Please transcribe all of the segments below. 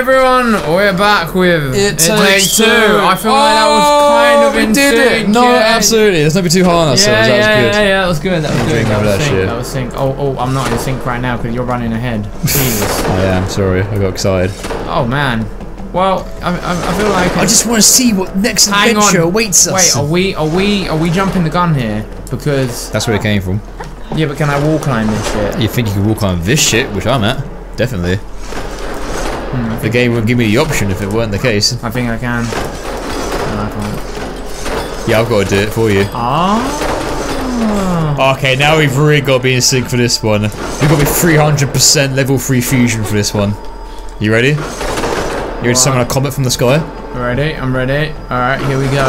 everyone, we're back with It Takes Two. I feel like that was kind of insane. No, absolutely. Let's not be too hard on ourselves. Yeah, that was good. That was good. That was sync. Oh, I'm not in sync right now because you're running ahead. Jesus. I am, sorry. I got excited. Oh, man. Well, I feel like I just want to see what next adventure awaits us. Wait, are we jumping the gun here? Because that's where it came from. Yeah, but can I wall climb this shit? You think you can wall climb this shit, which I'm at? Definitely. The game would give me the option if it weren't the case. I think I can. No, I can't. Yeah, I've got to do it for you. Ah. Okay, now we've really got to be in sync for this one. We've got to be 300% level 3 fusion for this one. You ready? You're summoning a comet from the sky? Ready, I'm ready. Alright, here we go.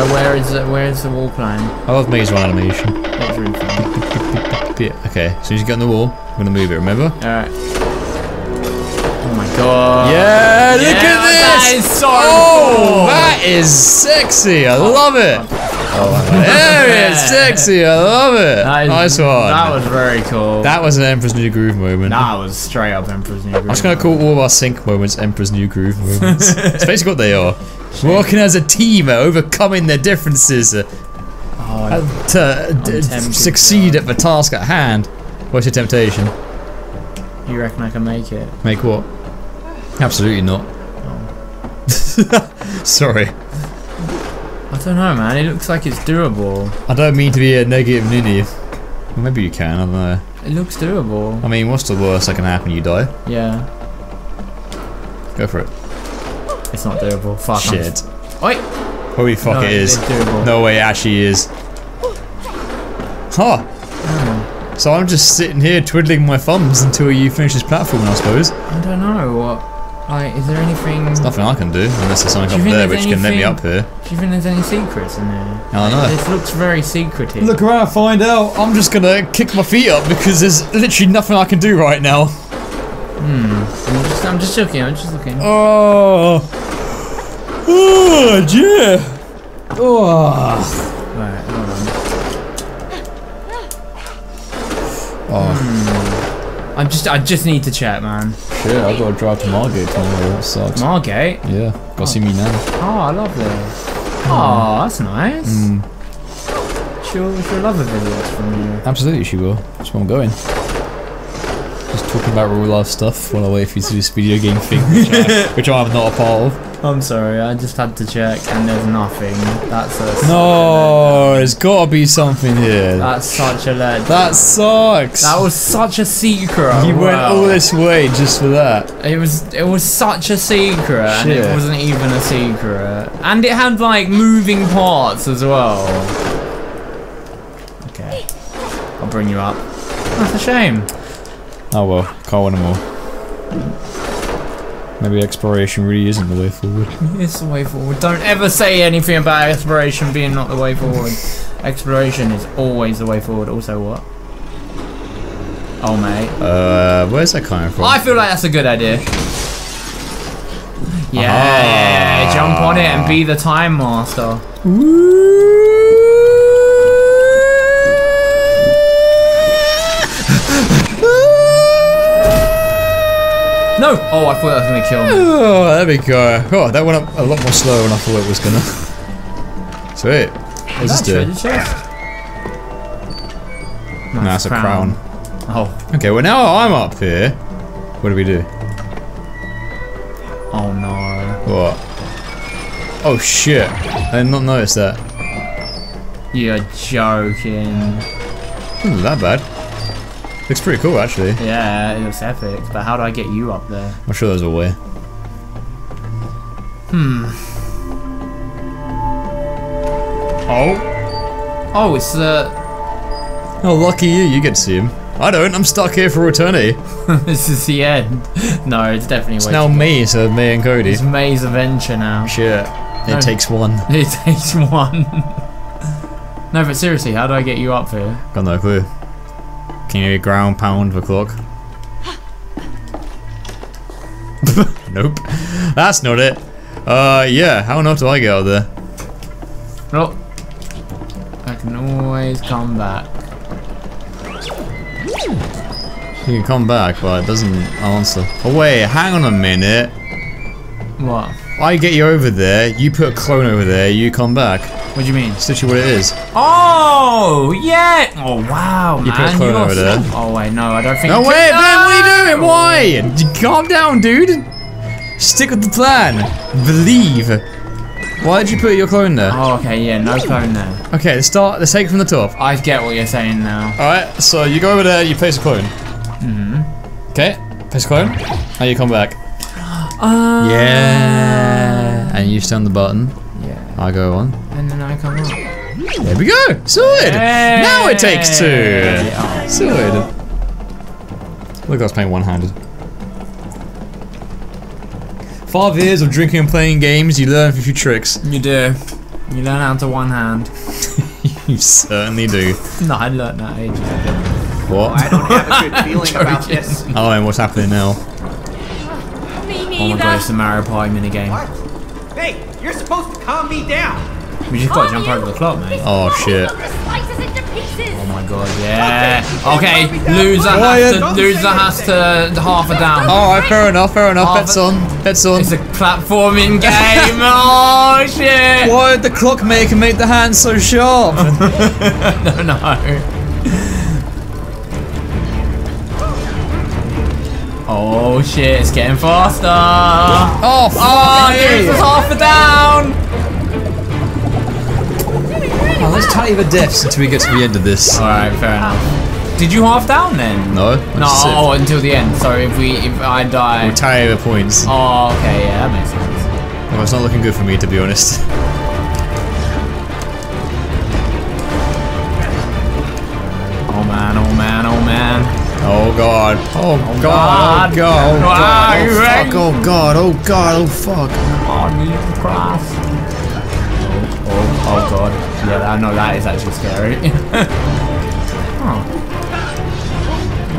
Where's the wall climb? I love May's one animation. That's really fun. Yeah, okay, as soon as you get on the wall, I'm going to move it, remember? Alright. Oh my god. Yeah, look at this! That is so cool. That is sexy, I love it! Oh, there it is, sexy, I love it! Nice one. That was very cool. That was an Emperor's New Groove moment. That was straight up Emperor's New Groove. I'm just going to call all of our sync moments Emperor's New Groove moments. It's basically what they are. Working as a team, overcoming their differences to succeed at the task at hand. What's your temptation? You reckon I can make it? Make what? Absolutely not. Oh. Sorry. I don't know, man. It looks like it's doable. I don't mean to be a negative ninny. Well, maybe you can, I don't know. It looks doable. I mean, what's the worst that can happen? You die? Yeah. Go for it. It's not doable. Fuck. Shit. Wait. Holy fuck, no, it is. It's doable. No way, it actually is. Huh. Oh. So I'm just sitting here twiddling my thumbs until you finish this platform, I suppose. I don't know what. Like, is there anything? There's nothing I can do unless there's something up there which can let me up here. Do you think there's any secrets in there? I don't know. This looks very secretive. Look around, find out. I'm just gonna kick my feet up because there's literally nothing I can do right now. Hmm. I'm just looking. I'm just looking. Oh. Oh dear. Oh. Right. Hold on. Oh. I just need to check, man. Shit, I've got to drive to Margate tomorrow, that sucks. Margate? Yeah, gotta see me now. Oh, lovely. Oh, that's nice. Mm. She'll love the videos from you. Absolutely she will, that's where I'm going. Just talking about real life stuff while I wait for you to do this video game thing, which I'm not a part of. I'm sorry, I just had to check and there's nothing. That's a... No, there's gotta be something here. That's such a legend. That sucks. That was such a secret. You went all this way just for that. It was such a secret. Shit. And it wasn't even a secret. And it had like moving parts as well. Okay, I'll bring you up. That's a shame. Oh well, can't win them all. Maybe exploration really isn't the way forward. It's the way forward. Don't ever say anything about exploration being not the way forward. Exploration is always the way forward. Also what? Oh mate. Where's that coming from? I feel like that's a good idea. Yeah, jump on it and be the time master. Woo! No! Oh, I thought that was gonna kill me. Oh, there we go. Oh, that went up a lot more slow than I thought it was gonna. Sweet. What's this do? Nah, that's a crown. Oh. Okay, well now I'm up here. What do we do? Oh no. What? Oh shit. I did not notice that. You're joking. Isn't that bad. Looks pretty cool, actually. Yeah, it looks epic. But how do I get you up there? I'm sure there's a way. Hmm. Oh. Oh, it's the... Oh, lucky you. You get to see him. I don't. I'm stuck here for eternity. This is the end. No, it's definitely... It's now me, so May and Cody. It's May's adventure now. Shit. It takes one. It takes one. No, but seriously, how do I get you up here? Got no clue. Can you ground pound the clock? Nope. That's not it. Yeah, how on earth do I get out of there? Nope. I can always come back. You can come back, but it doesn't answer. Oh wait, hang on a minute. What? I get you over there, you put a clone over there, you come back. What do you mean? It's literally what it is. Oh, yeah! Oh, wow, man. You put a clone over there. Oh, wait, no, I don't think... No, wait, man, what are you doing? Why? Calm down, dude. Stick with the plan. Believe. Why did you put your clone there? Oh, okay, yeah, no clone there. Okay, let's take it from the top. I get what you're saying now. Alright, so you go over there, you place a clone. Mm-hmm. Okay, place a clone. Now you come back. Yeah. And you stand the button. Yeah. I go on. And then I come on. There we go! Sorted! Hey. Now it takes two! Yeah. Sorted. Look, I was playing one-handed. 5 years of drinking and playing games, you learn a few tricks. You do. You learn how to one hand. You certainly do. No, I learned that ages ago. What? I don't have a good feeling about this. Oh, and what's happening now? Me neither. Oh my god, it's the Mario Party minigame. What? Hey, you're supposed to calm me down. We just got to jump over the clock, mate. Oh shit. Oh my god, yeah. Okay, loser has to half a down. Alright, fair enough, fair enough. Bets on, bets on. It's a platforming game. Oh shit! Why did the clockmaker make the hands so sharp? I don't know. Oh shit, it's getting faster. Oh, fuck. Oh, loser's half a down. Oh, let's tally the deaths until we get to the end of this. Alright, fair enough. Did you half down then? No. No, oh, until the end. So if I die... We'll tally the points. Oh, okay, yeah, that makes sense. Well, it's not looking good for me, to be honest. Oh man, oh man, oh man. Oh god. Oh god, oh god, oh god, oh fuck, oh god, oh god, oh fuck. Oh, Jesus Christ. Oh god. Yeah, I know that is actually scary. Oh.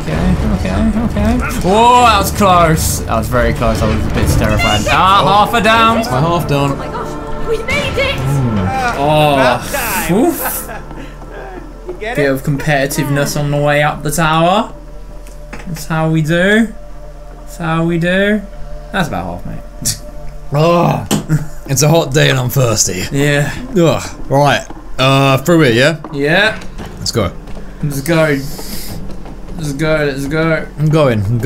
Okay, okay, okay. Whoa, that was close. That was very close. I was a bit terrified. Ah, half a down. My half down. Oh my gosh, we made it! Oh, oof. Bit of competitiveness on the way up the tower. That's how we do. That's how we do. That's about half, mate. Oh. It's a hot day and I'm thirsty. Yeah. Ugh. Right. Through it, yeah? Yeah. Let's go. Let's go. Let's go, let's go. I'm going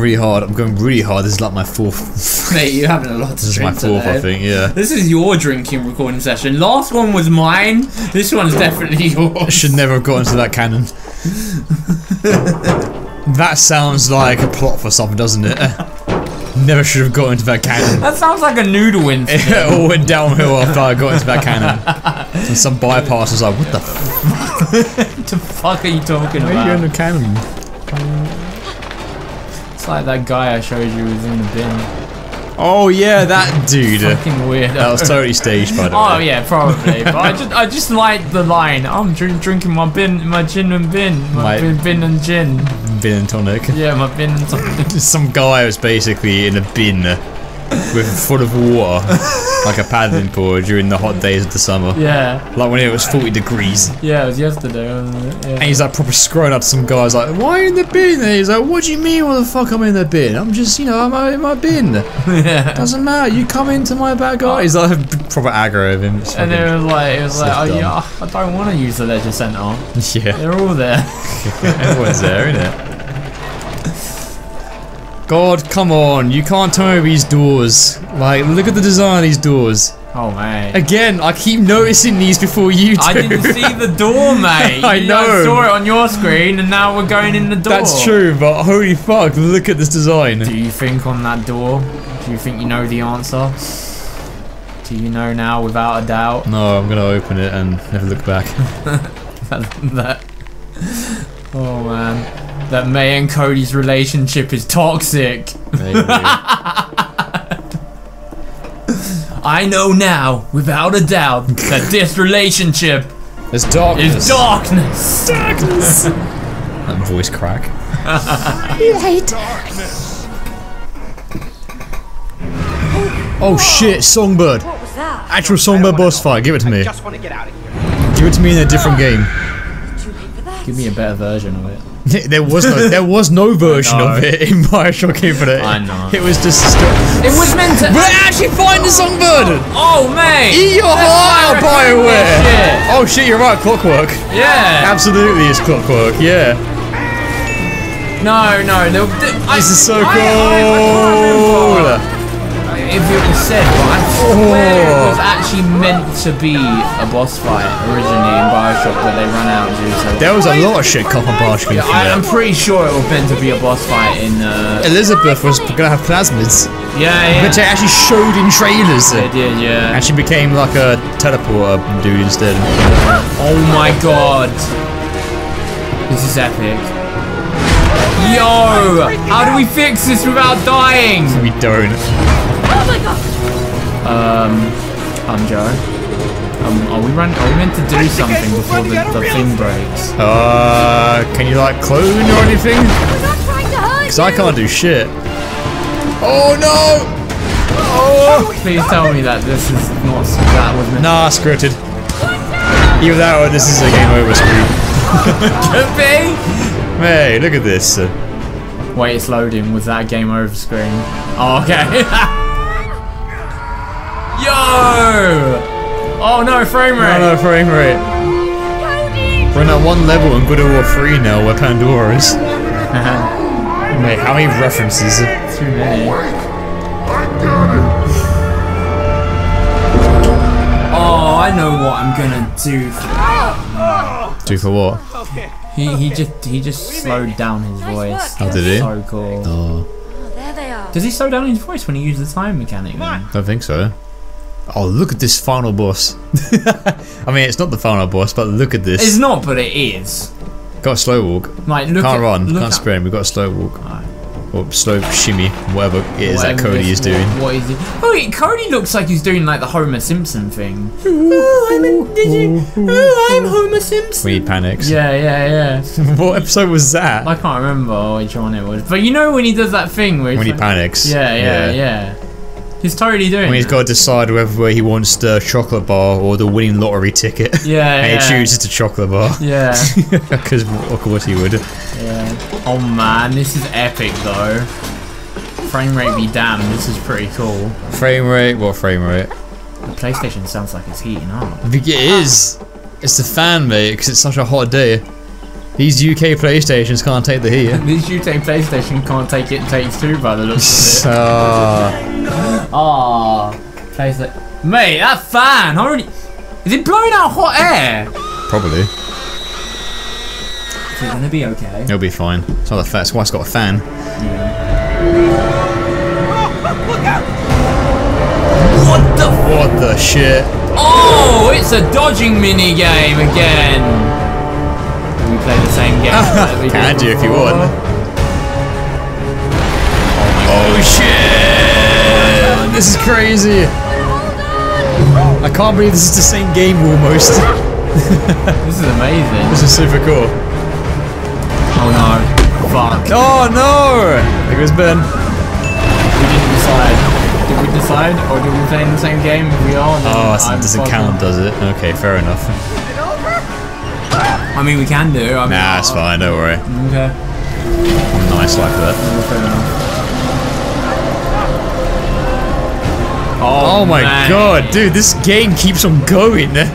really hard. I'm going really hard. This is like my fourth. Mate, you're having a lot to drink. This is my fourth, I think, yeah. This is your drinking recording session. Last one was mine. This one's definitely yours. I should never have gotten to that cannon. That sounds like a plot for something, doesn't it? Never should have got into that cannon. That sounds like a noodle incident. It all went downhill after I got into that cannon. And some bypass was like, what the fuck? What the fuck are you talking about? Why are you in the cannon? It's like that guy I showed you was in the bin. Oh yeah, that dude. Fucking weird. That was totally staged, by the way. Oh yeah, probably. But I just like the line. I'm drinking my bin and gin. Bin and tonic. Yeah, my bin and tonic. Some guy was basically in a bin with full of water, like a paddling pool during the hot days of the summer. Yeah. Like when it was 40 degrees. Yeah, it was yesterday, wasn't it? Yeah. And he's like proper scrolling up to some guys like, why are you in the bin? And he's like, what do you mean what the fuck I'm in the bin? I'm just, you know, I'm in my bin. Yeah. Doesn't matter, you come into my bad guy. He's like proper aggro of him. And it was like, oh yeah, I don't want to use the leisure centre. Yeah. They're all there. Everyone's there, innit? God, come on, you can't turn over these doors. Like, look at the design of these doors. Oh, man. Again, I keep noticing these before you do. I didn't see the door, mate. I know. I saw it on your screen, and now we're going in the door. That's true, but holy fuck, look at this design. Do you think on that door? Do you think you know the answer? Do you know now without a doubt? No, I'm going to open it and never look back. Oh, man. That May and Cody's relationship is toxic. Maybe. I know now, without a doubt, that this relationship is darkness. Is darkness. Darkness. That voice crack. Darkness. Oh shit! Songbird. What was that? Actual songbird boss fight. Give it to me. I just want to get out of here. Give it to me in a different game. Give me a better version of it. There was no version of it in Bioshock Infinite. I know. It was just it was meant to. We're actually find the song burden. Oh man! Eat your heart out, BioWare. Shit. Oh shit, you're right. Clockwork. Yeah. Absolutely, it's Clockwork. Yeah. No, no. This is so cool. I if it was said, but I swear it was actually meant to be a boss fight originally in Bioshock, but they ran out due to. There was a lot of shit cop on Bioshock. Yeah, I'm pretty sure it was meant to be a boss fight in. Elizabeth was gonna have plasmids. Yeah, yeah. Which they actually showed in trailers. They did, yeah. And she became like a teleporter dude instead. Oh my god, this is epic. Yo, how do we fix this without dying? We don't. Oh my god! Joe. Are we meant to do something before the thing breaks? Can you like clone or anything? I'm not trying to hurt you! Cause I can't do shit. Oh no! Oh! Please tell me that this is not, that was meant to. Nah, scripted. Either that or this is a game over screen. Could be! Hey, look at this. Wait, it's loading. Was that a game over screen? Oh, okay. Yo! Oh no, frame rate! No, no, frame rate. Cody. We're at one level in Good War 3 now, where Pandora is. Wait, how many references? Too many. Oh, I know what I'm gonna do for. Do for what? Okay. He just slowed down his voice. How did he? So cool. Oh, there they are. Does he slow down his voice when he uses the time mechanic? I don't think so. Oh, look at this final boss. I mean, it's not the final boss, but look at this. It's not, but it is. Got a slow walk. Like, look can't run, look can't sprint, we've got a slow walk. Right. Or slow shimmy, whatever it is that Cody is doing. What is it? Oh, wait, Cody looks like he's doing like the Homer Simpson thing. Oh, I'm Homer Simpson. When he panics. Yeah, yeah, yeah. What episode was that? I can't remember which one it was. But you know when he does that thing where when he like, panics. Yeah, yeah, yeah. He's totally doing it. When he's got to decide whether he wants the chocolate bar or the winning lottery ticket. Yeah, and he chooses the chocolate bar. Yeah. Because, of course, he would. Yeah. Oh, man, this is epic, though. Frame rate be damned, this is pretty cool. Frame rate? What frame rate? The PlayStation sounds like it's heating up. It is. It's the fan, mate, because it's such a hot day. These UK PlayStations can't take the heat. These UK PlayStation can't take It Takes Two by the looks of it. PlayStation. Mate, that fan already. Is it blowing out hot air? Probably. Is it gonna be okay? It'll be fine. It's not the fact. That's why it's got a fan. Yeah. Oh, look out! What the shit? Oh, it's a dodging mini game again. We play the same game. Can do if you want. Oh shit! This is crazy. I can't believe this is the same game almost. This is amazing. This is super cool. Oh no! Fuck! Oh no! There goes Ben. We didn't decide. Did we decide, or did we play in the same game? We are. Oh, it doesn't count, does it? Okay, fair enough. I mean, we can do. I mean, nah, it's fine. Don't worry. Okay. I'm nice like that. Oh my god, dude! This game keeps on going. This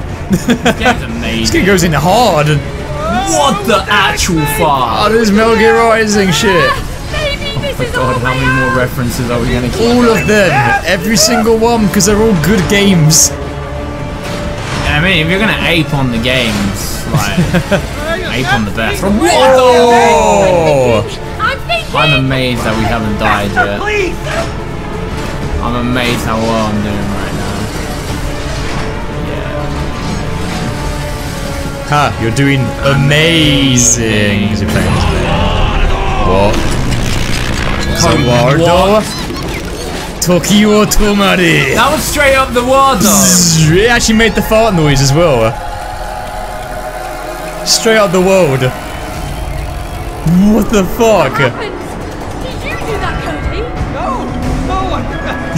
game's amazing. This game goes in hard. What the actual fuck? Oh, this Metal Gear Rising shit. Oh my god, how many more references are we gonna keep? All of them, every single one, because they're all good games. I mean, if you're gonna ape on the games, like ape on the best. Whoa! I'm amazed that we haven't died yet. I'm amazed how well I'm doing right now. Yeah. Ha! You're doing amazing. Because you're playing this game. What? What? Tokyo Tomari. That was straight up the water. It actually made the fart noise as well. Straight up the world. What the fuck? What happened? Did you do that, Cody? No, no.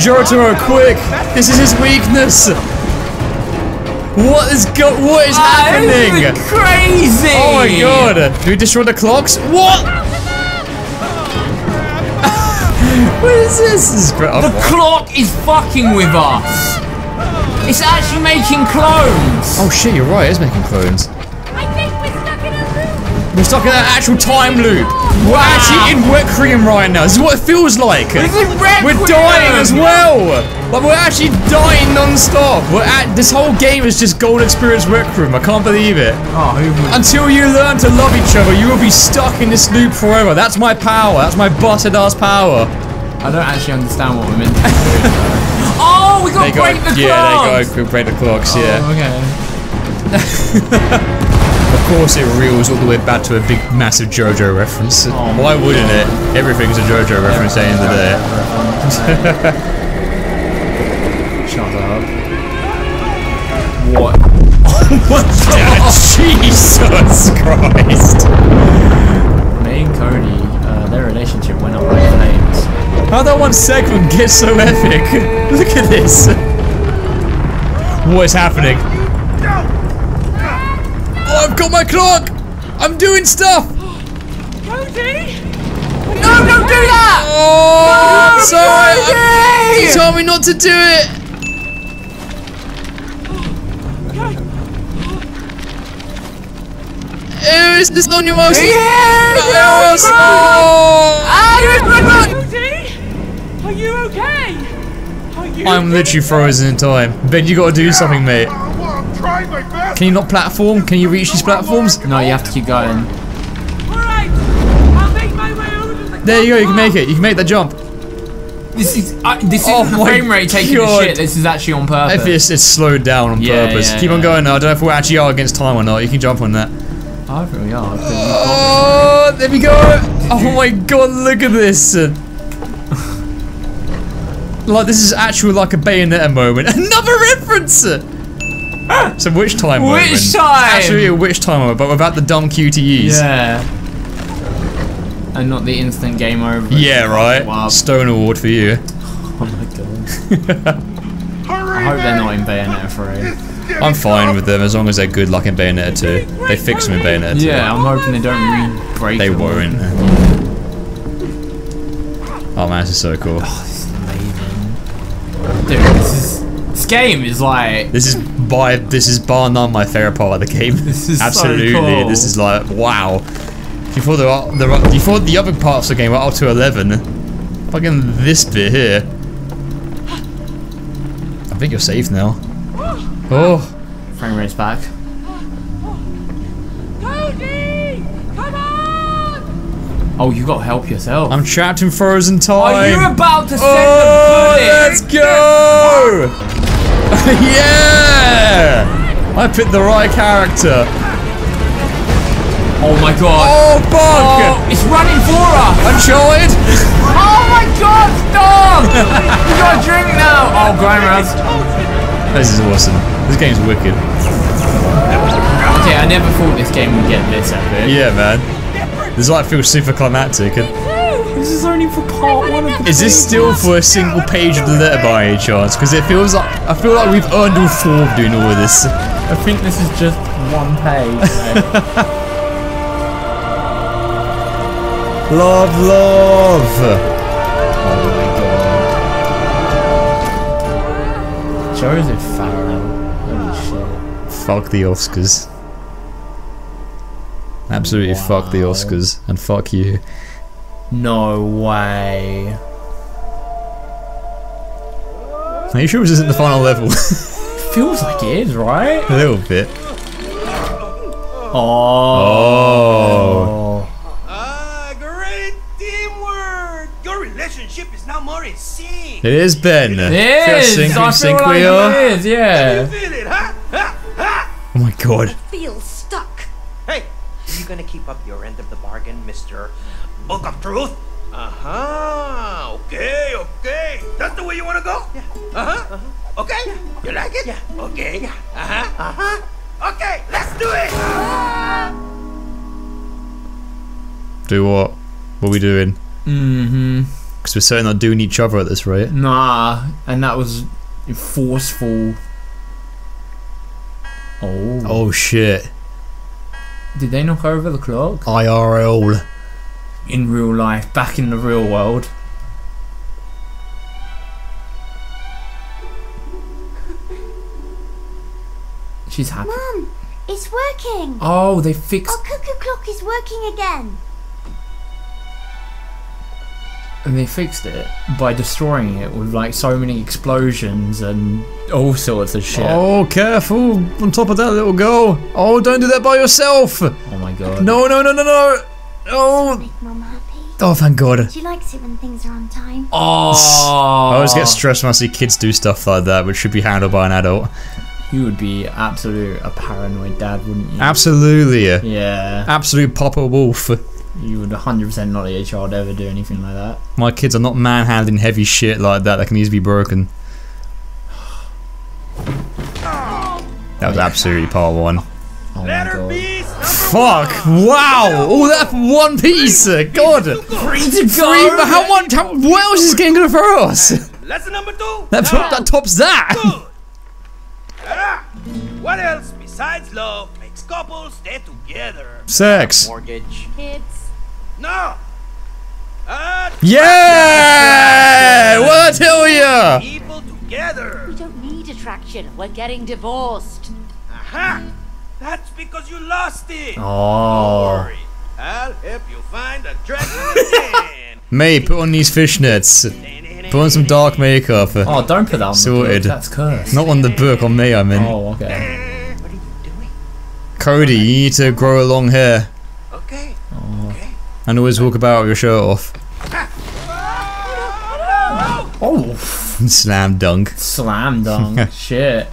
Jotaro, quick! This is his weakness. What is happening? This is crazy! Oh my god! Do we destroy the clocks? What? What is this? The clock is fucking with us. It's actually making clones. Oh shit, you're right. It's making clones. I think we're stuck in a loop. We're stuck in an actual time loop. Wow. We're actually in Requiem right now. This is what it feels like. We're dying as well. Like, we're actually dying non-stop. This whole game is just Gold Experience Requiem. I can't believe it. Oh, until you learn to love each other, you will be stuck in this loop forever. That's my power. That's my busted-ass power. I don't actually understand what we're meant to do. Oh, we gotta break the clocks! Yeah, they gotta break the clocks, yeah. Okay. Of course it reels all the way back to a big, massive JoJo reference. Oh, why wouldn't it? Everything's a JoJo reference at the end of the day. Shut up. What? Oh my god! Jesus Christ! May and Cody, their relationship went up like flames. How that one segment gets so epic? Look at this. What is happening? Oh, I've got my clock. I'm doing stuff. Cody? No, don't do that. Oh, no, sorry. You told me not to do it. Ew, is this on your mouse? Yeah, Are you okay? I'm literally frozen in time. Ben, you gotta do something, mate. Can you not platform? Can you reach these platforms? No, you have to keep going. Alright, I'll make my way over to the There you go, you can make it. You can make that jump. This isn't the frame rate taking the shit. This is actually on purpose. It's slowed down on purpose. Keep on going though. I don't know if we actually are against time or not. You can jump on that. I think we are. Oh, there we go. Oh my god, look at this. Like, this is actual like a Bayonetta moment. Another reference! It's a witch time moment. Witch time! It's actually a witch time moment, but without the dumb QTEs. Yeah. And not the instant game over. Yeah, right. Wow. Stone award for you. Oh my god. I hope they're not in Bayonetta 3. I'm fine with them as long as they're good, like in Bayonetta 2. They fix them in Bayonetta 2. Yeah, I'm hoping they don't re-break them. They won't. Oh man, this is so cool. Oh, this is amazing. Dude, this game is like... This is bar none my favourite part of the game. This is absolutely, so cool. This is like, wow. Before the other parts of the game were up to 11. Fucking this bit here. I think you're safe now. Oh, frame rate's back. Cody, come on! Oh, you gotta help yourself. I'm trapped in frozen time. Oh, you're about to send the bullet. Let's go! Yeah! I picked the right character. Oh my god! Oh fuck! Oh, it's running for us. Uncharted! Oh my god! Stop! We gotta drink now. Oh, Grimeraz. This is awesome. This game's wicked. Okay, I never thought this game would get this epic. Yeah, man. This like feels super climactic. This is only for part one of the Is this still for a single page of the letter by any chance? Because it feels like we've earned all four of doing all of this. I think this is just one page. Right? love. Joseph Farrell. Holy shit. Fuck the Oscars. Absolutely fuck the Oscars. And fuck you. No way. Are you sure this isn't the final level? Feels like it is, right? A little bit. Great teamwork! Your relationship is now more insane. It is, Ben. It is. I feel like it is. Yeah. You feel it, huh? Oh my god. I feel stuck. Hey, are you gonna keep up your end of the bargain, Mr. Book of Truth? Okay, okay. That's the way you wanna go? Yeah. Okay. Yeah. You like it? Yeah. Okay. Yeah. Okay. Let's do it. Do what? What are we doing? Because we're certainly not doing each other at this rate. Nah, and that was forceful. Oh. Oh shit. Did they knock over the clock? IRL. In real life, back in the real world. She's happy. Mum, it's working. Oh, they fixed. Our cuckoo clock is working again. And they fixed it by destroying it with like so many explosions and all sorts of shit. Oh, careful! On top of that little girl. Oh, don't do that by yourself. Oh my god. No, no, no, no, no. Oh. Make Mum happy. Oh, thank God. She likes it when things are on time. Oh. I always get stressed when I see kids do stuff like that, which should be handled by an adult. You would be a paranoid dad, wouldn't you? Absolutely. Yeah. Absolute Papa Wolf. You would 100% not let your child ever do anything like that. My kids are not manhandling heavy shit like that. That can easily be broken. That was absolutely part one. Oh my god. Fuck! Wow! All that for one piece! God! How what else is this game gonna throw us? That tops that! What else besides love makes couples stay together? Sex. Mortgage. Kids. No. Yeah! What I tell ya? People together. We don't need attraction. We're getting divorced. Aha! That's because you lost it. Oh. Don't worry. I'll help you find attraction again. May, put on these fishnets. Put on some dark makeup. Oh, don't put that on sorted. The book. That's cursed. Not on the book, on me, I mean. Oh, okay. What are you doing? Cody, you need to grow a long hair. Okay. Oh. Okay. And always walk about with your shirt off. Oh. Slam dunk. Slam dunk. Shit.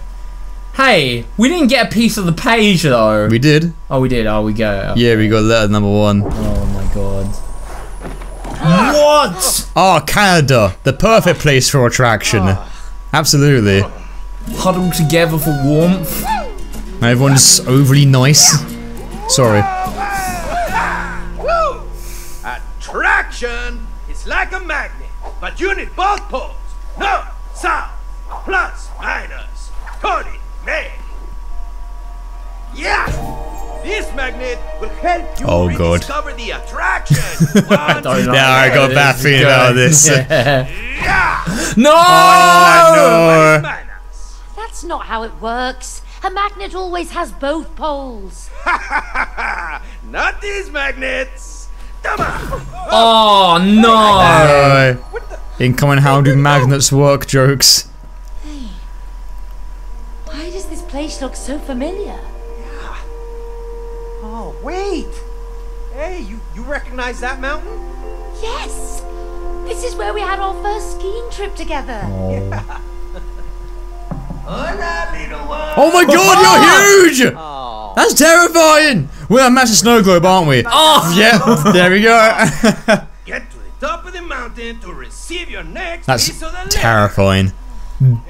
Hey, we didn't get a piece of the page, though. We did. Oh, we did. Oh, we go. Okay. Yeah, we got letter number 1. Oh, my God. What? Oh, Canada, the perfect place for attraction. Absolutely. Huddled together for warmth. Everyone's overly nice. Sorry. Attraction is like a magnet, but you need both poles. North, south, plus, minus. Cody, May. Yeah. This magnet will help you rediscover the attraction. I got a bad feeling about this. Yeah. No! Oh, no! That's not how it works. A magnet always has both poles. Not these magnets. Come on. Oh, no! Incoming how do magnets work jokes. Hey, why does this place look so familiar? Oh, wait! Hey, you recognize that mountain? Yes! This is where we had our first skiing trip together. Oh, yeah. Oh my god, you're huge! Oh. That's terrifying! We're a massive snow globe, aren't we? Oh, yeah, there we go. Get to the top of the mountain to receive your next piece of the letter. That's terrifying.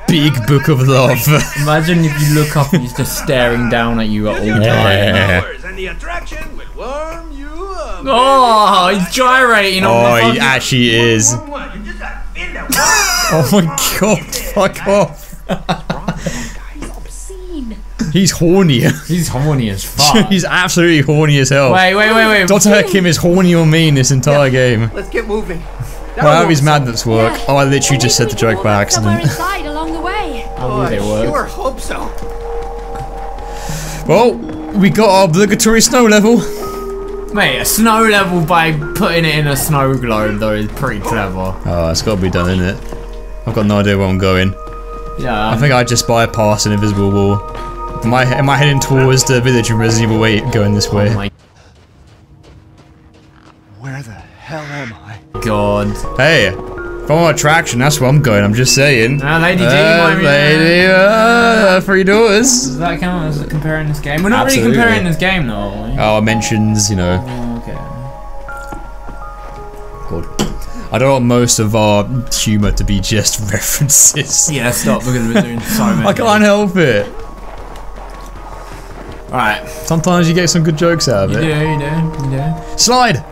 Big book of love. Imagine if you look up and he's just staring down at you at all times. And the attraction will warm you up. Oh, he's gyrating on the. Oh, he actually is. Oh my god, fuck off. He's obscene. He's horny. He's horny as fuck. He's absolutely horny as hell. Wait. Dr. Hakim is horny or mean this entire game. Let's get moving. Well, how his madness work? Yeah. Oh, I literally just said the joke by accident. Along the way. Oh, they work. Sure hope so. Well, we got our obligatory snow level. Mate, a snow level by putting it in a snow globe though is pretty clever. Oh, it's got to be done, isn't it? I've got no idea where I'm going. Yeah. I think I just bypassed an invisible wall. Am I heading towards the village in Resident Evil 8 going this way? Where the hell am I? God. Hey, for attraction, that's where I'm going. I'm just saying. Lady D, three doors. Does that count as comparing this game? We're not really comparing this game, though. Are we? Oh, mentions, you know. Okay. God. I don't want most of our humour to be just references. Yeah, stop because we're doing so many. I can't help it. All right. Sometimes you get some good jokes out of it. You do. Slide.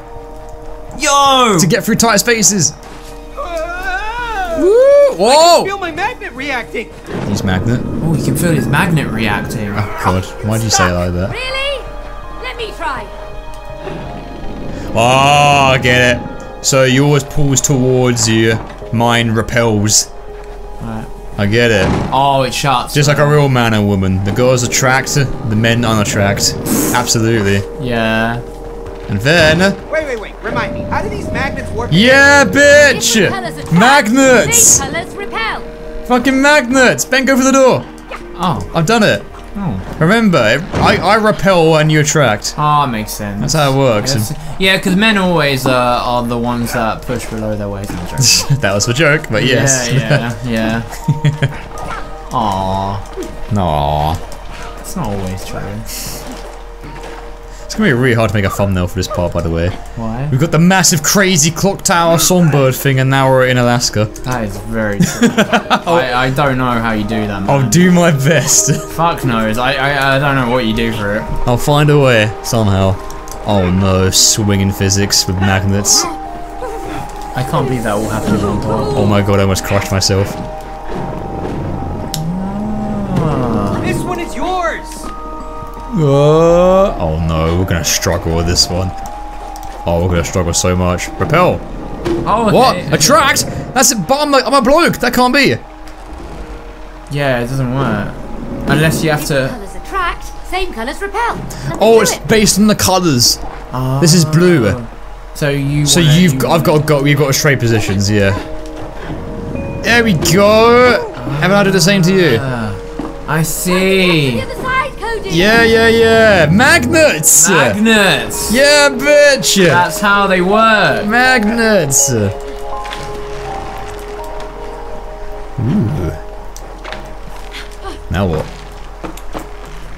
Yo! To get through tight spaces. Woo! Whoa! I can feel my magnet reacting. his magnet. Oh, you can feel his magnet react here. Oh god, why did you say it like that? Really? Let me try. Oh, I get it. So yours pulls towards you, mine repels. Right. I get it. Oh, it shuts. Just like a real man and woman. The girls attract, the men unattract. Absolutely. Yeah. And then... Wait, remind me, how do these magnets work? Yeah, bitch! Magnets! Fucking magnets! Ben, go for the door! Oh. I've done it. Oh. Remember, I repel and you attract. Ah, oh, makes sense. That's how it works. Yeah, because men always are the ones that push below their waist. That was a joke, but yes. Yeah. Aww. No. It's not always true. It's gonna be really hard to make a thumbnail for this part, by the way. Why? We've got the massive crazy clock tower songbird thing and now we're in Alaska. That is very true. I don't know how you do that, man. I'll do my best. Fuck knows. I don't know what you do for it. I'll find a way, somehow. Oh no, swinging physics with magnets. I can't believe that all happened in one part. Oh my god, I almost crushed myself. This one is yours! Oh no, we're gonna struggle with this one. Oh, we're gonna struggle so much. Repel. Oh, okay. What? Attract? That's it, but I'm a bloke. That can't be. Yeah, it doesn't work unless you have to. Colors attract, same colors repel. Oh, it's based on the colors. Oh. This is blue. So you. So you've got straight positions. Yeah. There we go. Haven't I did the same to you? I see. Yeah. Magnets! Magnets! Yeah, bitch! That's how they work. Magnets! Ooh. Now what?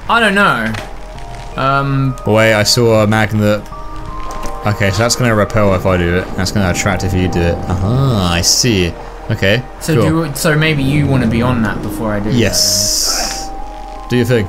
I don't know. Wait, I saw a magnet. Okay, so that's gonna repel if I do it. That's gonna attract if you do it. I see. Okay, so cool. So maybe you want to be on that before I do it. Yes. Do your thing.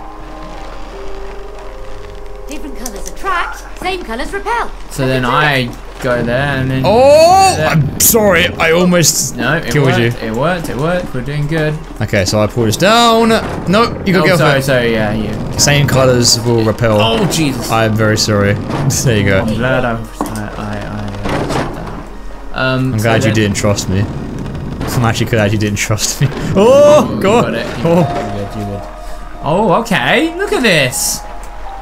Same colours repel. So then I go there and then. Oh! There. I'm sorry, I almost killed you. It worked. We're doing good. Okay, so I pull this down. No, you gotta go. Sorry, yeah, you. Same colours will repel. Oh Jesus! I'm very sorry. There you go. I'm glad I said that. I'm glad you didn't trust me. I'm actually glad you didn't trust me. Oh God! Got it. You did. Oh, okay. Look at this.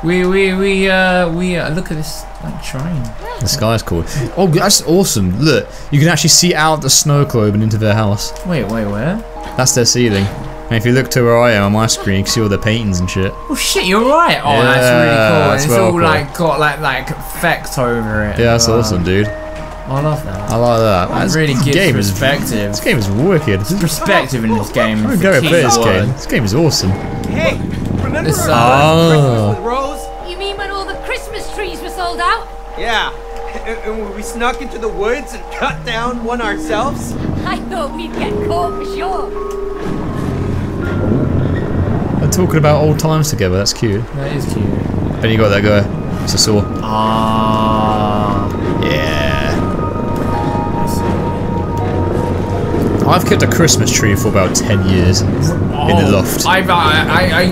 We look at this train. The sky's cool. Oh, that's awesome. Look, you can actually see out the snow globe and into their house. Wait, where? That's their ceiling. And if you look to where I am on my screen, you can see all the paintings and shit. Oh shit, you're right. Oh, yeah, that's really cool. That's it's all got like effect over it. Yeah, that's awesome, dude. I love that. I like that. That really gives perspective. This game is wicked. There's perspective in this game. I'm gonna play this game. This game is awesome. Hey, remember Christmas with Rose? You mean when all the Christmas trees were sold out? Yeah, and we snuck into the woods and cut down one ourselves? I thought we'd get caught for sure. They're talking about old times together. That's cute. That is cute. And you got that guy. It's a saw. Yeah. I've kept a Christmas tree for about 10 years in the loft.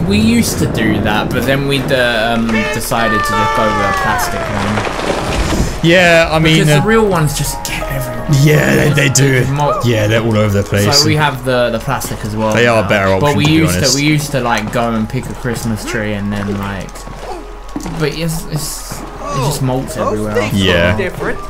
We used to do that, but then we decided to just go with a plastic one. Yeah, I mean... Because the real ones just get everywhere. Yeah, they do. Yeah, they're all over the place. So we have the plastic as well. They are better options, But we used to like go and pick a Christmas tree and then like... But it just molts everywhere. Yeah.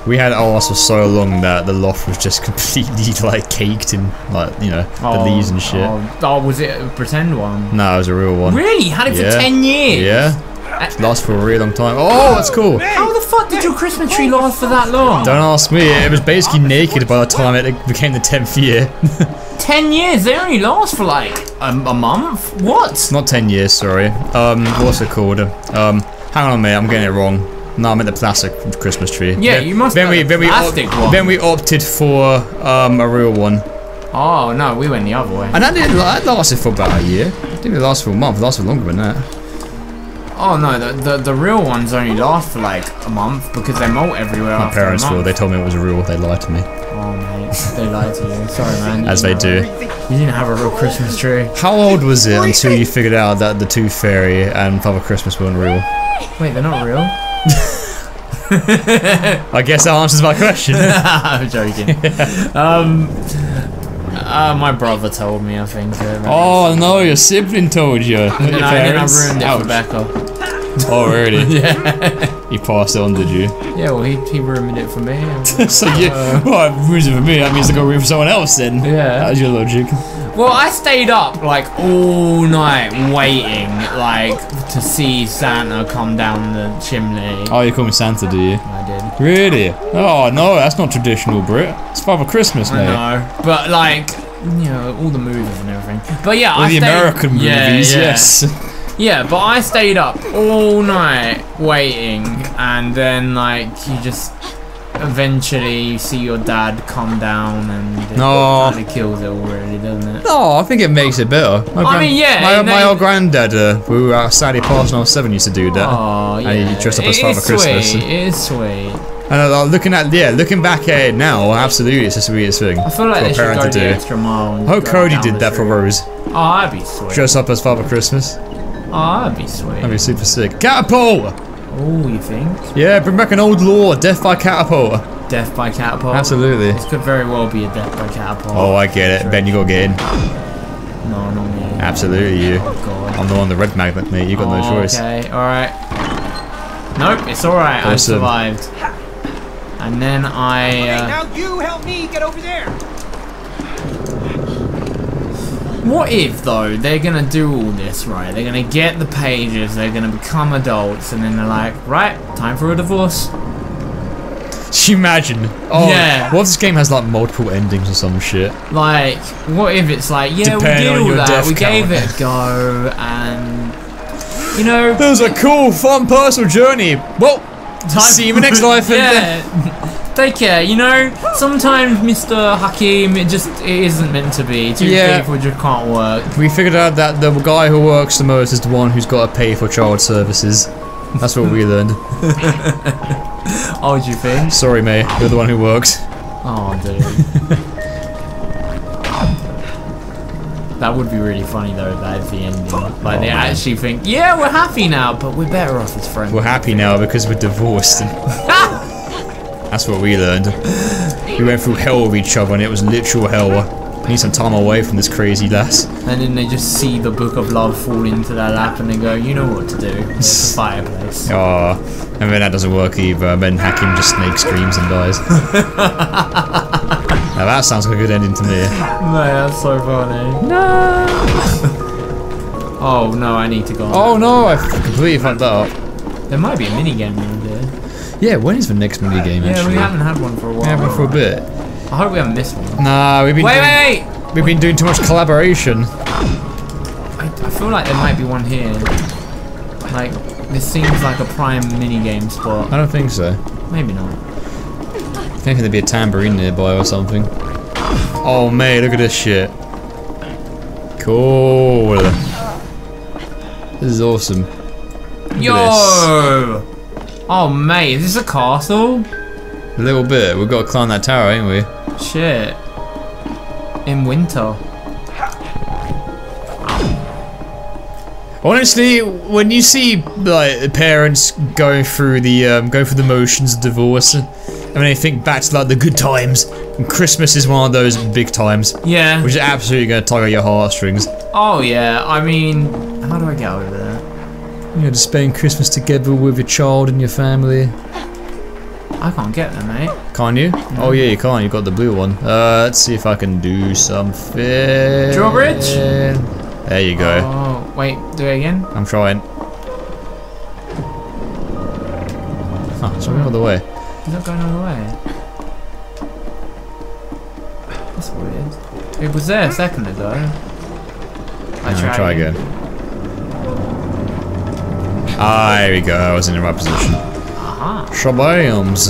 We had ours for so long that the loft was just completely like caked in like, you know, the leaves and shit. Oh, was it a pretend one? No, it was a real one. Really? Had it for 10 years? Yeah. It lasted for a really long time. Oh, that's cool. How the fuck did your Christmas tree last for that long? Don't ask me. It was basically naked by the time it became the 10th year. 10 years? They only last for like a month? What? Not 10 years, sorry. What's it called? Hang on, mate. I'm getting it wrong. No, I meant the plastic Christmas tree. Yeah, you must have the plastic one. Then we opted for a real one. Oh, no, we went the other way. And that lasted for about a year. It didn't last for a month. It lasted longer than that. Oh, no, the real ones only last for like a month because they molt everywhere. My parents will. They told me it was real. They lied to me. Oh, Oh, mate. They lied to you. Sorry, man. As they do. You didn't have a real Christmas tree. How old was it until you figured out that the Tooth Fairy and Father Christmas weren't real? Wait, they're not real? I guess that answers my question. I'm joking. My brother told me, I think. Oh, no, your sibling told you. And then I ruined it for Becca. Oh, really? Yeah. You passed it on, did you? Yeah, well, he ruined it for me. So you... Well, it ruined it for me. That means I got room for someone else, then. Yeah. That's your logic. Well, I stayed up, like, all night waiting, like, to see Santa come down the chimney. Oh, you call me Santa, do you? I did. Really? Oh, no, that's not traditional, Brit. It's Father Christmas, mate. I know. But, like, you know, all the movies and everything. But, yeah, all I stayed... All the American movies, yes. Yeah, but I stayed up all night waiting, and then, like, you just eventually see your dad come down, and it kind of kills it all, really, doesn't it? No, I think it makes it better. My old granddad, we were sadly passed when I was 7, used to do that. Oh, yeah. And he dressed up as Father Christmas. It is sweet. And looking back at it now, absolutely, it's just the weirdest thing. I feel like they should go the extra mile. And hope Cody did that for Rose. Oh, that'd be sweet. Dress up as Father Christmas. Oh, that'd be sweet. That'd be super sick. Catapult! Oh, you think? Yeah, bring back an old law. Death by catapult. Death by catapult? Absolutely. This could very well be a death by catapult. Oh, I get it. Sure. Ben, you gotta get in. No, not me. Absolutely, you. Oh, God. I'm the one, the red magnet, mate. You got no choice. Okay, alright. Nope, it's alright. Awesome. I survived. And then I... now you help me get over there! What if, though, they're gonna do all this, right? They're gonna get the pages, they're gonna become adults, and then they're like, right, time for a divorce. Just imagine. Oh, yeah. What if this game has, like, multiple endings or some shit? Like, what if it's like, yeah, we did all that, we gave it a go, and, you know... It was a cool, fun, personal journey. Well, see you in the next life. Yeah. Take care, you know, sometimes Mr. Hakim, it isn't meant to be. Two people just can't work. We figured out that the guy who works the most is the one who's got to pay for child services. That's what we learned. Oh, do you think? Sorry, May, you're the one who works. Oh, dude. That would be really funny, though, that's the ending. Like, they actually think, yeah, we're happy now, but we're better off as friends. We're happy now because we're divorced. That's what we learned. We went through hell with each other, and it was literal hell. We need some time away from this crazy lass. And then they just see the Book of Love fall into their lap, and they go, you know what to do. It's a fireplace. Oh, and then that doesn't work either. And then Hakim just snake screams and dies. Now that sounds like a good ending to me. No, that's so funny. No! Oh, no, I need to go on. Oh, no, I completely fucked that up. There might be a minigame in there. Yeah, when is the next mini game? Yeah, actually? We haven't had one for a while. We haven't for a bit. I hope we haven't missed one. Nah, we've been. Wait! We've been doing too much collaboration. I feel like there might be one here. Like, this seems like a prime mini game spot. I don't think so. Maybe not. I think there'd be a tambourine nearby or something. Oh, mate, look at this shit. Cool. This is awesome. Look at this. Oh, mate, is this a castle? A little bit. We've got to climb that tower, ain't we? Shit. In winter. Honestly, when you see, like, parents going through the motions of divorce, and when they think back to, like, the good times, and Christmas is one of those big times. Yeah. Which is absolutely going to tug at your heartstrings. Oh, yeah. I mean, how do I get over there? You know, just spend Christmas together with your child and your family. I can't get there, mate. Can't you? No. Oh yeah, you can't. You've got the blue one. Let's see if I can do something. Drawbridge? There you go. Oh, wait, do it again? I'm trying. Oh, it's going all the way. It's not going all the way. That's weird. It was there a second ago. I'll try again. Ah, there we go. I was in the right position. Aha. Shabams.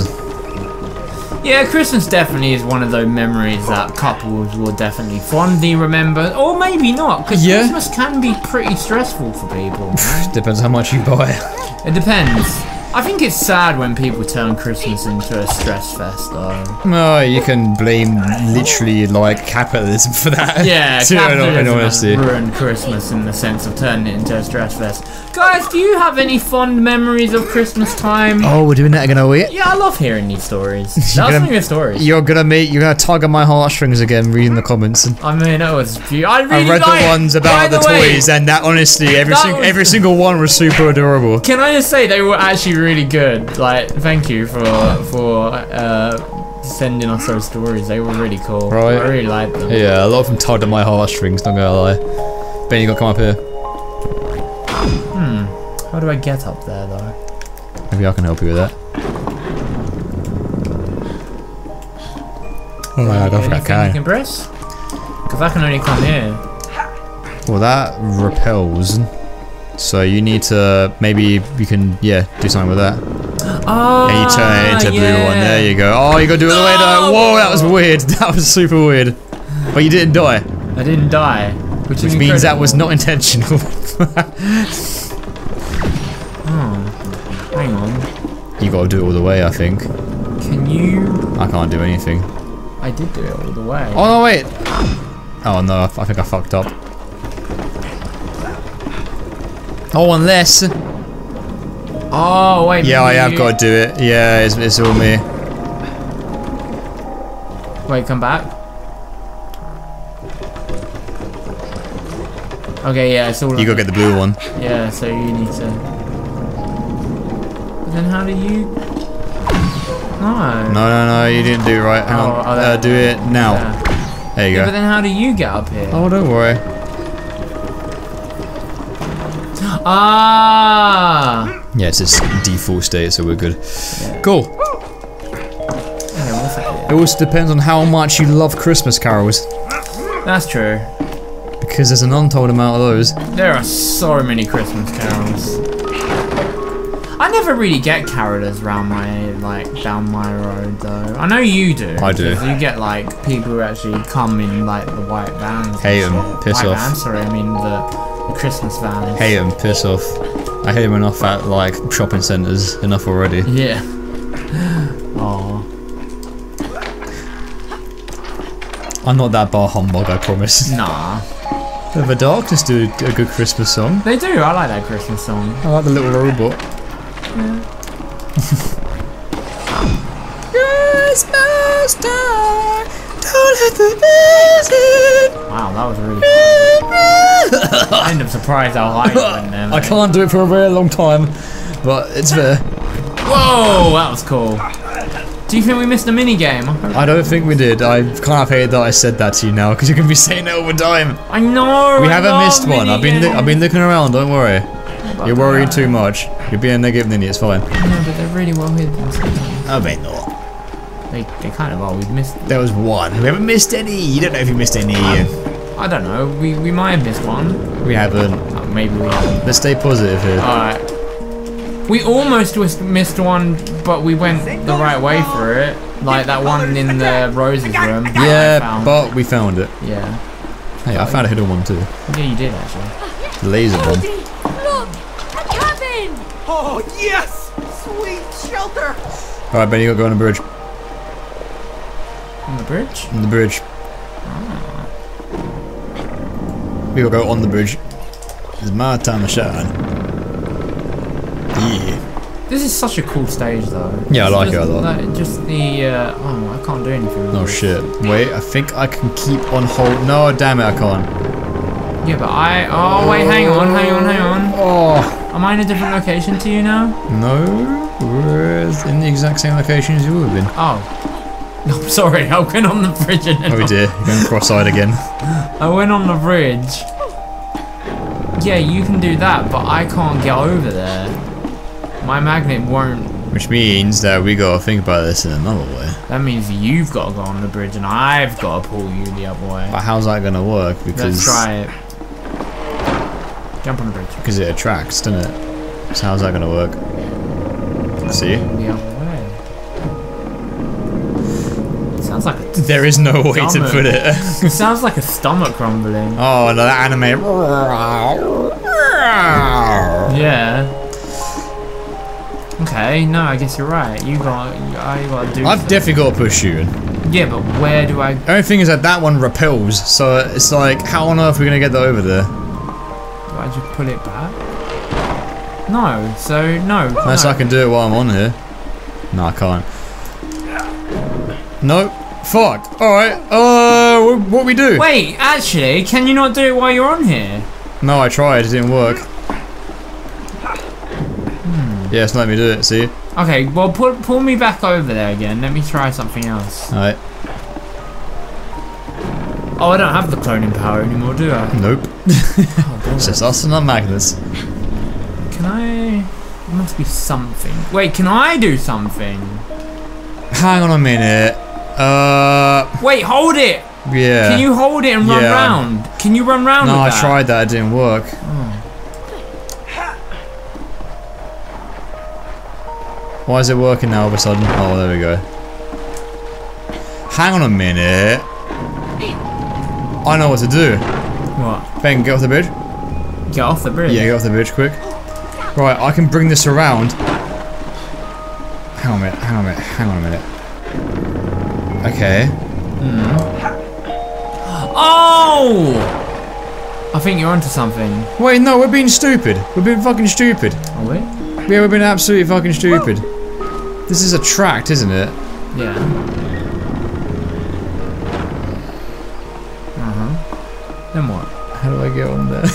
Yeah, Christmas definitely is one of those memories that couples will definitely fondly remember, or maybe not, because Christmas can be pretty stressful for people. Right? Depends how much you buy. It depends. I think it's sad when people turn Christmas into a stress fest, though. Oh, you can blame literally like capitalism for that. Yeah, capitalism has ruined Christmas in the sense of turning it into a stress fest. Guys, do you have any fond memories of Christmas time? Oh, we're doing that again, are we? Yeah, I love hearing these stories. That's some good stories. You're gonna tug on my heartstrings again reading the comments. I mean, that was beautiful. I read the ones about the toys, and that honestly, every single one was super adorable. Can I just say they were actually really good. Like, thank you for sending us those stories. They were really cool. Right. I really liked them. Yeah, a lot of them tugged at my heartstrings, not gonna lie. Ben, you gotta come up here. How do I get up there, though? Maybe I can help you with that. Oh my god, I think I can. You can press? Because I can only come here. Well, that repels. So you need to, maybe you can, yeah, do something with that. Oh, and you turn it into a blue one. There you go. Oh, you got to do it all the way down. Whoa, that was weird. That was super weird. But you didn't die. I didn't die. Which means that was not intentional. Oh, hang on. You got to do it all the way, I think. Can you? I can't do anything. I did do it all the way. Oh, no, wait. Oh, no, I think I fucked up. Oh, unless. Oh, wait. Yeah, I have got to do it. Yeah, it's all me. Wait, come back. Okay, yeah, it's all. You got to get the blue one. Yeah, so you need to. But then how do you. No. No, you didn't do it right. Hang on. Do it now. Yeah. There you go. But then how do you get up here? Oh, don't worry. Ah! Yeah, it's its default state, so we're good. Yeah. Cool. It also depends on how much you love Christmas carols. That's true. Because there's an untold amount of those. There are so many Christmas carols. I never really get carolers around my, like, down my road, though. I know you do. I do. You get, like, people who actually come in, like, the white vans. Hate them. Piss off. Van, sorry, I mean the Christmas van. Hate him, piss off. I hate him enough at like shopping centres, enough already. Yeah. Oh. I'm not that bar humbug, I promise. Nah. The Darkness do a good Christmas song. They do. I like that Christmas song. I like the little robot. Yeah. Christmas time. Don't let the music. Wow, that was really cool. I end up surprised how high you went there. Mate. I can't do it for a very long time, but it's there. Whoa, that was cool. Do you think we missed a mini game? I don't think we did. I kind of hate that I said that to you now because you can be saying it all the time. I know. We haven't missed one. I've been looking around. Don't worry. You're worried too much. You're being a negative ninny. It's fine. No, but they're really well hidden. I bet not. They kind of are. We've missed. There was one. We haven't missed any. You don't know if you missed any. I don't know, we might have missed one. We haven't. Oh, maybe we haven't. Let's stay positive here. Alright. We almost missed one, but we went the right way for it. Like that one in the Rose's room. Yeah, but we found it. Yeah. Hey, I found a hidden one too. Yeah, you did actually. The laser one. Look! A cabin! Oh, yes! Sweet shelter! Alright, Benny, you gotta go on the bridge. On the bridge? On the bridge. We will go on the bridge. It's my time to shine. Yeah. This is such a cool stage, though. Yeah, I like it a lot. Like, just the oh, I can't do anything. Oh shit! Wait, I think I can keep on hold. No, damn it, I can't. Yeah, but I. Oh wait, hang on. Oh. Am I in a different location to you now? No, we're in the exact same location as you would have been. Oh. I'm sorry, I went on the bridge and then. Oh dear, you're going cross-eyed again. I went on the bridge. Yeah, you can do that, but I can't get over there. My magnet won't. Which means that we gotta think about this in another way. That means you've gotta go on the bridge and I've gotta pull you the other way. But how's that gonna work? Because. Let's try it. Jump on the bridge. Because it attracts, doesn't it? So how's that gonna work? See? Yeah. Like there is no way to put it. It sounds like a stomach rumbling. Oh, that anime. Yeah. Okay. Okay, no, I guess you're right. You gotta do. I've definitely got to push you. Yeah, but where do I? The only thing is that that one repels, so it's like, how on earth are we gonna get that over there? Do I just pull it back? No. So no. Unless I can do it while I'm on here. No, I can't. Nope. Fuck. All right. What we do? Wait, actually, can you not do it while you're on here? No, I tried. It didn't work. Yeah, it's not letting me do it, see? Okay, well, pull me back over there again. Let me try something else. Alright. Oh, I don't have the cloning power anymore, do I? Nope. Oh, it's just us and our magnets. Can I... There must be something. Wait, can I do something? Hang on a minute. Wait, hold it! Yeah. Can you hold it and run round? Can you run round with that? No, I tried that. It didn't work. Oh. Why is it working now all of a sudden? Oh, there we go. Hang on a minute. I know what to do. What? Ben, get off the bridge. Get off the bridge? Yeah, get off the bridge quick. Right, I can bring this around. Hang on a minute, hang on a minute, hang on a minute. Okay. Oh! I think you're onto something. Wait, no, we're being stupid. We're being fucking stupid. Are we? Yeah, we've been absolutely fucking stupid. Whoa. This is a tract, isn't it? Yeah. Then what? How do I get on there?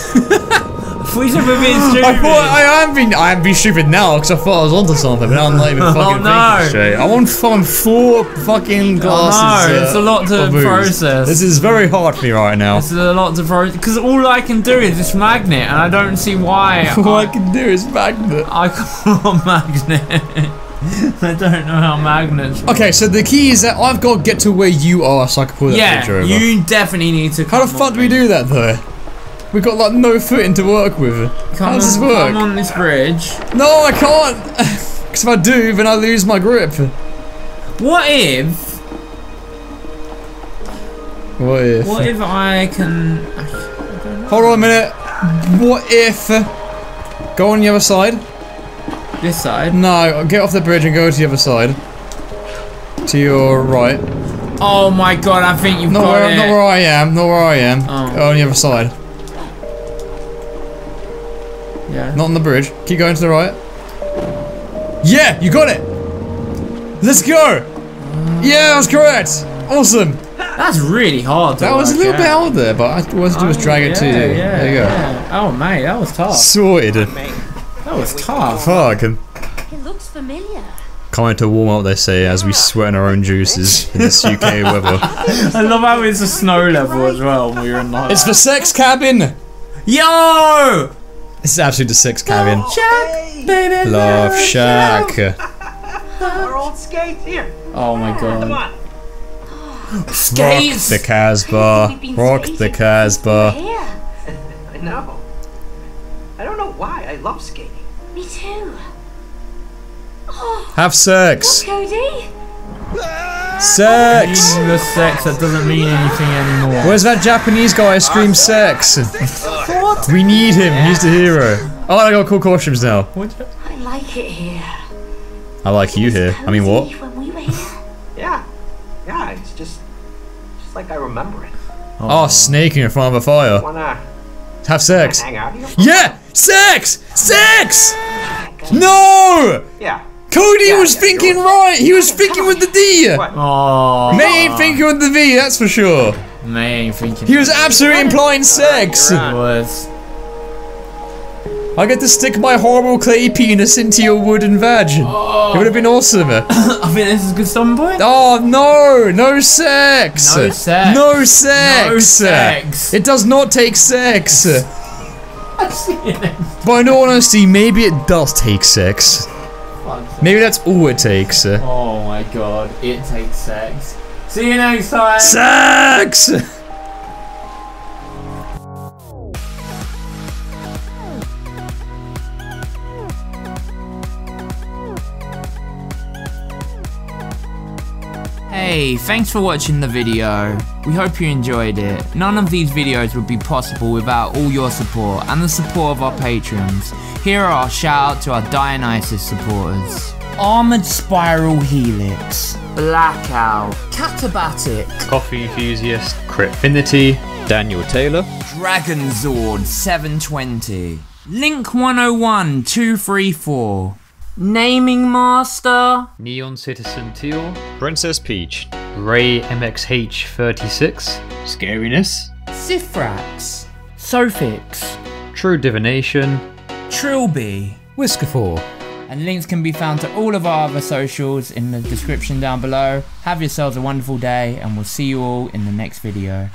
We should be being stupid. I thought I am being stupid now because I thought I was onto something, but now I'm not even fucking thinking straight. I'm on four fucking glasses. Oh no, it's a lot to process. This is very hard for me right now. This is a lot to process because all I can do is this magnet, and I don't see why. All I can do is magnet. I can't magnet. I don't know how magnets work. Okay, so the key is that I've got to get to where you are so I can pull that picture over. Yeah, you definitely need to. How the fuck do we do that though? We've got like no footing to work with. How does this work? Come on this bridge. No, I can't. Because if I do, then I lose my grip. What if? What if? What if I can? I don't know. Hold on a minute. What if? Go on the other side. This side? No, get off the bridge and go to the other side. To your right. Oh my god! I think you've got it. Not where I am. Not where I am. Oh. Go on the other side. Yeah. Not on the bridge. Keep going to the right. Yeah, you got it. Let's go. Yeah, that was correct. Awesome. That's really hard. That was a little bit hard there, but all I had to do was drag it to you. Yeah, there you go. Yeah. Oh mate, that was tough. Sorted. That was tough. Fuck. It looks familiar. Kind to warm up, they say, as we sweat in our own juices in this UK weather. I love how it's a snow level as well. We were in like it's the sex cabin. Yo. This is absolutely the sixth cabin. Love Shack, baby. Love Shack. We're all skates here. Oh my god. Come on. Skates. Rock the Casbah. Rock the Casbah. I know. I don't know why. I love skating. Me too. Oh. Have sex. What, Cody? Sex. The sex that doesn't mean anything anymore. Where's that Japanese guy who screams sex? What? We need him. He's the hero. Oh, I got cool costumes now. I like it here. I like you here. I mean, what? Yeah. It's just like I remember it. Oh, snaking in front of a fire. Have sex. Yeah, sex, sex. No. Yeah. Cody was thinking right. He was thinking with the D. Oh. May ain't thinking with the V. That's for sure. May ain't thinking. He was absolutely implying sex. He was. I get to stick my horrible clay penis into your wooden vagin. Oh. It would have been awesome. I mean, this is a good starting point. Oh no! No sex. No sex. No sex. No sex. It does not take sex. I've seen it. But in all honesty, maybe it does take sex. Maybe that's all it takes. Oh my god, it takes sex. See you next time! Sex! Hey, thanks for watching the video. We hope you enjoyed it. None of these videos would be possible without all your support and the support of our patrons. Here are our shout out to our Dionysus supporters. Armored Spiral Helix, Blackout, Catabatic, Coffee Enthusiast, Critfinity, Daniel Taylor, Dragonzord 720, Link 101 234, Naming Master, Neon Citizen Teal, Princess Peach, Ray MXH 36, Scariness, Sifrax, Sofix, True Divination, Trilby, Whiskerfore. And links can be found to all of our other socials in the description down below. Have yourselves a wonderful day, and we'll see you all in the next video.